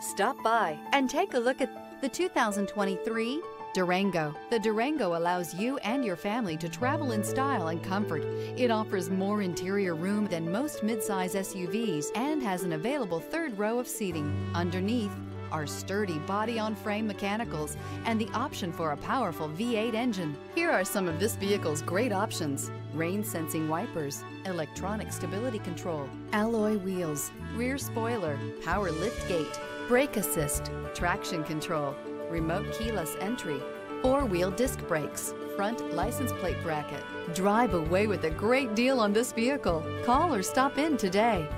Stop by and take a look at the 2023 Durango. The Durango allows you and your family to travel in style and comfort. It offers more interior room than most midsize SUVs and has an available third row of seating. Underneath are sturdy body-on-frame mechanicals and the option for a powerful V8 engine. Here are some of this vehicle's great options: rain-sensing wipers, electronic stability control, alloy wheels, rear spoiler, power liftgate, brake assist, traction control, remote keyless entry, four-wheel disc brakes, front license plate bracket. Drive away with a great deal on this vehicle. Call or stop in today.